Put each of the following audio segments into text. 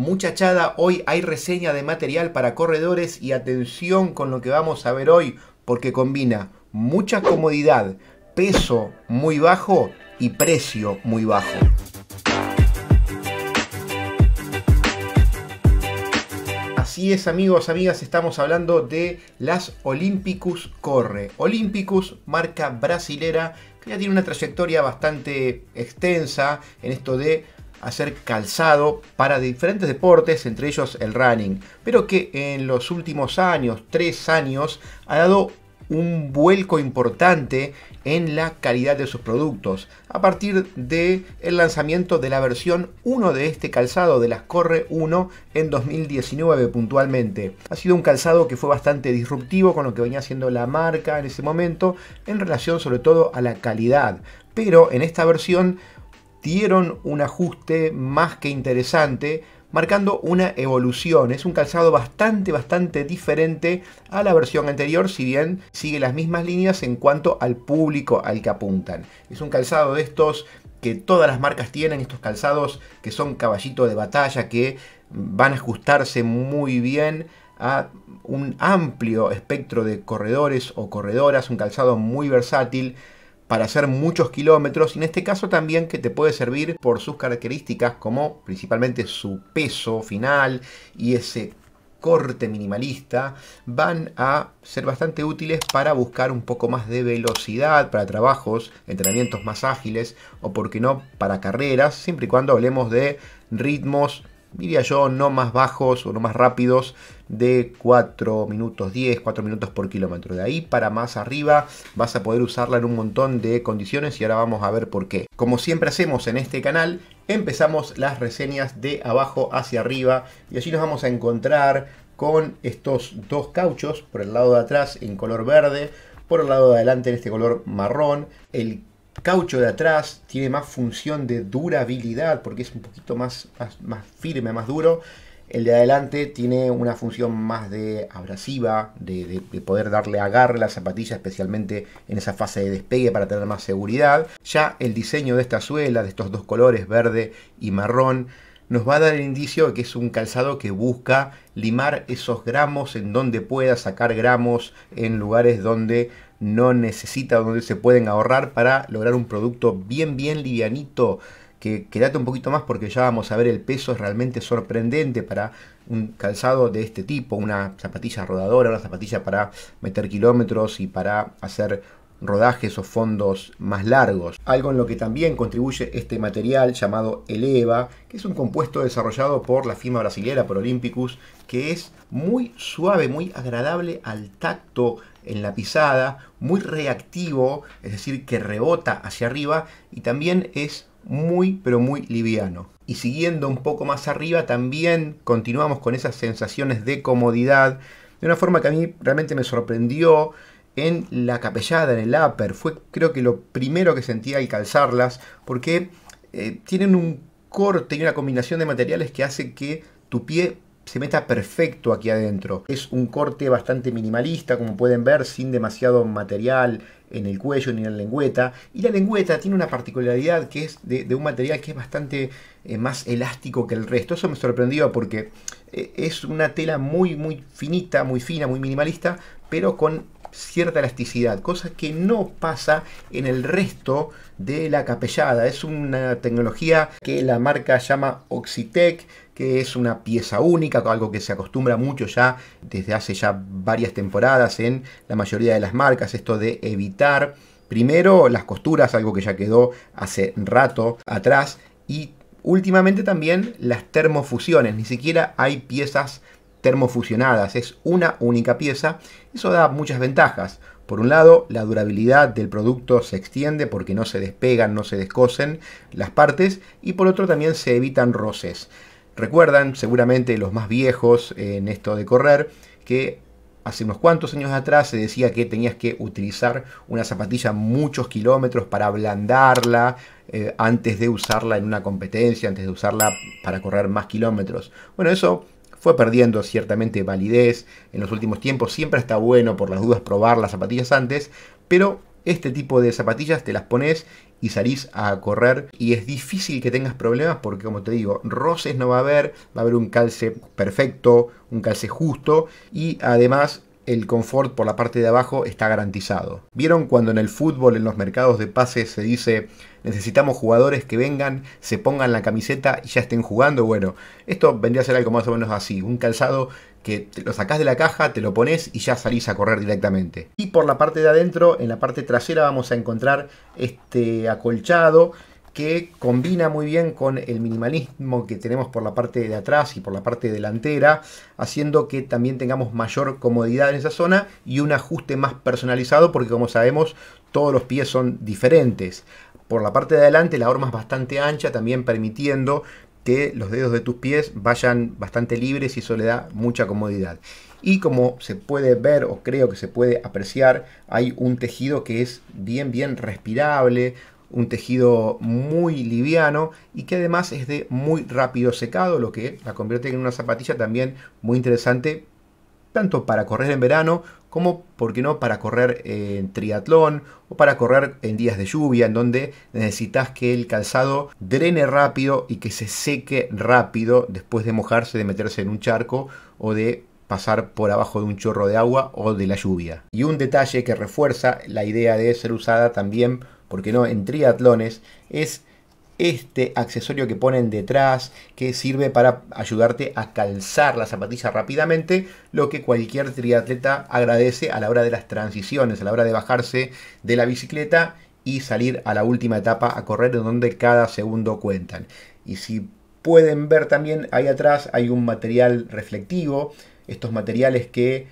Muchachada, hoy hay reseña de material para corredores y atención con lo que vamos a ver hoy, porque combina mucha comodidad, peso muy bajo y precio muy bajo. Así es, amigos, amigas, estamos hablando de las Olympikus Corre. Olympikus, marca brasilera, que ya tiene una trayectoria bastante extensa en esto de hacer calzado para diferentes deportes, entre ellos el running, pero que en los últimos años, 3 años, ha dado un vuelco importante en la calidad de sus productos a partir del lanzamiento de la versión 1 de este calzado, de las Corre 1, en 2019 puntualmente. Ha sido un calzado que fue bastante disruptivo con lo que venía haciendo la marca en ese momento en relación sobre todo a la calidad, pero en esta versión dieron un ajuste más que interesante, marcando una evolución. Es un calzado bastante diferente a la versión anterior, si bien sigue las mismas líneas en cuanto al público al que apuntan. Es un calzado de estos que todas las marcas tienen, estos calzados que son caballito de batalla, que van a ajustarse muy bien a un amplio espectro de corredores o corredoras, un calzado muy versátil para hacer muchos kilómetros, y en este caso también que te puede servir por sus características, como principalmente su peso final y ese corte minimalista, van a ser bastante útiles para buscar un poco más de velocidad para trabajos, entrenamientos más ágiles, o por qué no para carreras, siempre y cuando hablemos de ritmos, diría yo, no más bajos o no más rápidos de 4 minutos 10, 4 minutos por kilómetro. De ahí para más arriba vas a poder usarla en un montón de condiciones, y ahora vamos a ver por qué. Como siempre hacemos en este canal, empezamos las reseñas de abajo hacia arriba, y allí nos vamos a encontrar con estos dos cauchos, por el lado de atrás en color verde, por el lado de adelante en este color marrón. El caucho de atrás tiene más función de durabilidad porque es un poquito más firme, más duro. El de adelante tiene una función más de abrasiva, de poder darle agarre a la zapatilla, especialmente en esa fase de despegue, para tener más seguridad. Ya el diseño de esta suela, de estos dos colores, verde y marrón, nos va a dar el indicio de que es un calzado que busca limar esos gramos en donde pueda, sacar gramos en lugares donde no necesita, donde se pueden ahorrar, para lograr un producto bien livianito. Que quédate un poquito más porque ya vamos a ver, el peso es realmente sorprendente para un calzado de este tipo, una zapatilla rodadora, una zapatilla para meter kilómetros y para hacer rodajes o fondos más largos. Algo en lo que también contribuye este material llamado Eleva, que es un compuesto desarrollado por la firma brasilera, por Olympikus, que es muy suave, muy agradable al tacto en la pisada, muy reactivo, es decir, que rebota hacia arriba, y también es muy liviano. Y siguiendo un poco más arriba también continuamos con esas sensaciones de comodidad, de una forma que a mí realmente me sorprendió en la capellada, en el upper. Fue, creo que, lo primero que sentí al calzarlas, porque tienen un corte y una combinación de materiales que hace que tu pie se meta perfecto aquí adentro. Es un corte bastante minimalista, como pueden ver, sin demasiado material en el cuello ni en la lengüeta. Y la lengüeta tiene una particularidad, que es de un material que es bastante más elástico que el resto. Eso me sorprendió porque es una tela muy finita, muy fina, muy minimalista, pero con cierta elasticidad, cosa que no pasa en el resto de la capellada. Es una tecnología que la marca llama Oxitec, que es una pieza única, algo que se acostumbra mucho ya desde hace ya varias temporadas en la mayoría de las marcas, esto de evitar primero las costuras, algo que ya quedó hace rato atrás, y últimamente también las termofusiones. Ni siquiera hay piezas termofusionadas, es una única pieza. Eso da muchas ventajas. Por un lado, la durabilidad del producto se extiende porque no se despegan, no se descosen las partes, y por otro también se evitan roces. Recuerdan seguramente los más viejos en esto de correr que hace unos cuantos años atrás se decía que tenías que utilizar una zapatilla muchos kilómetros para ablandarla antes de usarla en una competencia, antes de usarla para correr más kilómetros. Bueno, eso fue perdiendo ciertamente validez en los últimos tiempos. Siempre está bueno, por las dudas, probar las zapatillas antes, pero este tipo de zapatillas te las pones y salís a correr y es difícil que tengas problemas porque, como te digo, roces no va a haber, va a haber un calce perfecto, un calce justo y además el confort por la parte de abajo está garantizado. ¿Vieron cuando en el fútbol, en los mercados de pases se dice necesitamos jugadores que vengan, se pongan la camiseta y ya estén jugando? Bueno, esto vendría a ser algo más o menos así, un calzado que te lo sacás de la caja, te lo pones y ya salís a correr directamente. Y por la parte de adentro, en la parte trasera vamos a encontrar este acolchado que combina muy bien con el minimalismo que tenemos por la parte de atrás y por la parte delantera, haciendo que también tengamos mayor comodidad en esa zona y un ajuste más personalizado porque, como sabemos, todos los pies son diferentes. Por la parte de adelante la horma es bastante ancha, también permitiendo que los dedos de tus pies vayan bastante libres y eso le da mucha comodidad. Y como se puede ver, o creo que se puede apreciar, hay un tejido que es bien respirable, un tejido muy liviano y que además es de muy rápido secado, lo que la convierte en una zapatilla también muy interesante, tanto para correr en verano como, por qué no, para correr en triatlón o para correr en días de lluvia, en donde necesitas que el calzado drene rápido y que se seque rápido después de mojarse, de meterse en un charco o de pasar por abajo de un chorro de agua o de la lluvia. Y un detalle que refuerza la idea de ser usada también, porque no, en triatlones, es este accesorio que ponen detrás que sirve para ayudarte a calzar la zapatilla rápidamente, lo que cualquier triatleta agradece a la hora de las transiciones, a la hora de bajarse de la bicicleta y salir a la última etapa a correr, en donde cada segundo cuentan. Y si pueden ver también ahí atrás hay un material reflectivo, estos materiales que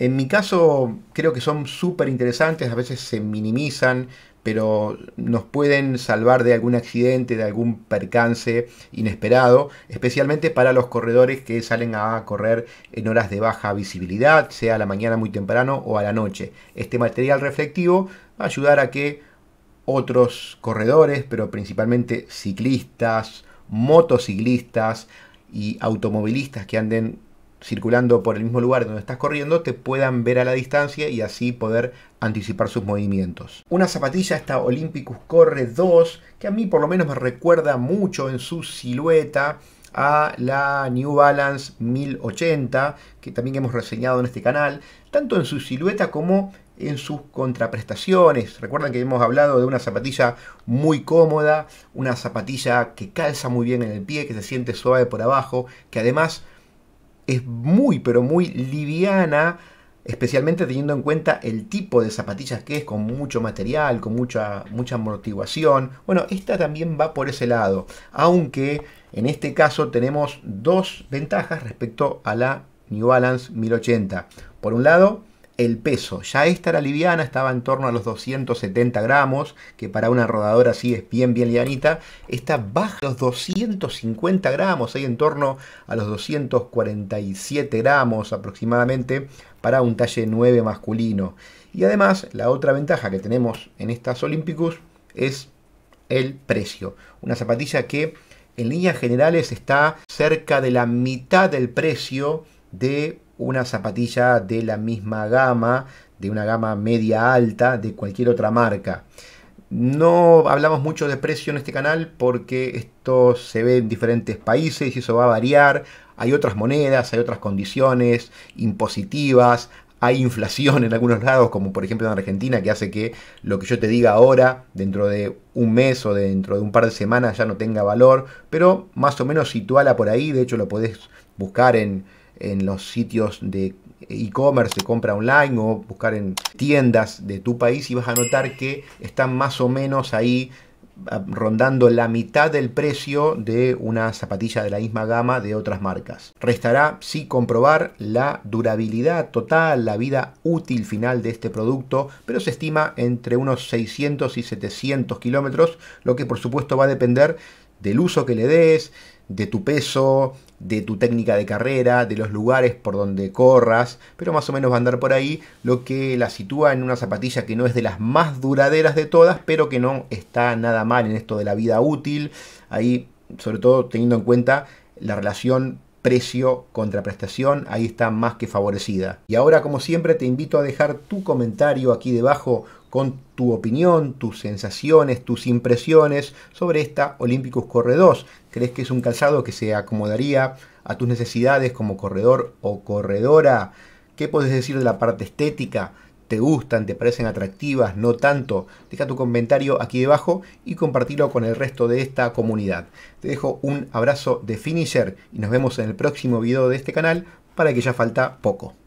en mi caso creo que son súper interesantes, a veces se minimizan, pero nos pueden salvar de algún accidente, de algún percance inesperado, especialmente para los corredores que salen a correr en horas de baja visibilidad, sea a la mañana muy temprano o a la noche. Este material reflectivo va a ayudar a que otros corredores, pero principalmente ciclistas, motociclistas y automovilistas que anden circulando por el mismo lugar donde estás corriendo, te puedan ver a la distancia y así poder anticipar sus movimientos. Una zapatilla, esta Olympikus Corre 2, que a mí por lo menos me recuerda mucho en su silueta a la New Balance 1080, que también hemos reseñado en este canal, tanto en su silueta como en sus contraprestaciones. Recuerdan que hemos hablado de una zapatilla muy cómoda, una zapatilla que calza muy bien en el pie, que se siente suave por abajo, que además es muy pero muy liviana, especialmente teniendo en cuenta el tipo de zapatillas que es, con mucho material, con mucha amortiguación. Bueno, esta también va por ese lado, aunque en este caso tenemos dos ventajas respecto a la New Balance 1080. Por un lado, el peso. Ya esta era liviana, estaba en torno a los 270 gramos, que para una rodadora así es bien livianita. Esta baja los 250 gramos, ahí en torno a los 247 gramos aproximadamente para un talle 9 masculino. Y además, la otra ventaja que tenemos en estas Olympikus es el precio. Una zapatilla que en líneas generales está cerca de la mitad del precio de una zapatilla de la misma gama, de una gama media alta de cualquier otra marca. No hablamos mucho de precio en este canal porque esto se ve en diferentes países y eso va a variar. Hay otras monedas, hay otras condiciones impositivas, hay inflación en algunos lados, como por ejemplo en Argentina, que hace que lo que yo te diga ahora, dentro de un mes o dentro de un par de semanas, ya no tenga valor, pero más o menos situala por ahí. De hecho, lo podés buscar en los sitios de e-commerce, de compra online, o buscar en tiendas de tu país y vas a notar que están más o menos ahí rondando la mitad del precio de una zapatilla de la misma gama de otras marcas. Restará sí comprobar la durabilidad total, la vida útil final de este producto, pero se estima entre unos 600 y 700 kilómetros, lo que por supuesto va a depender del uso que le des, de tu peso, de tu técnica de carrera, de los lugares por donde corras, pero más o menos va a andar por ahí, lo que la sitúa en una zapatilla que no es de las más duraderas de todas, pero que no está nada mal en esto de la vida útil. Ahí, sobre todo teniendo en cuenta la relación precio contra prestación, ahí está más que favorecida. Y ahora, como siempre, te invito a dejar tu comentario aquí debajo con tu opinión, tus sensaciones, tus impresiones sobre esta Olympikus Corre 2. ¿Crees que es un calzado que se acomodaría a tus necesidades como corredor o corredora? ¿Qué podés decir de la parte estética? ¿Te gustan? ¿Te parecen atractivas? ¿No tanto? Deja tu comentario aquí debajo y compartilo con el resto de esta comunidad. Te dejo un abrazo de finisher y nos vemos en el próximo video de este canal, para que ya falta poco.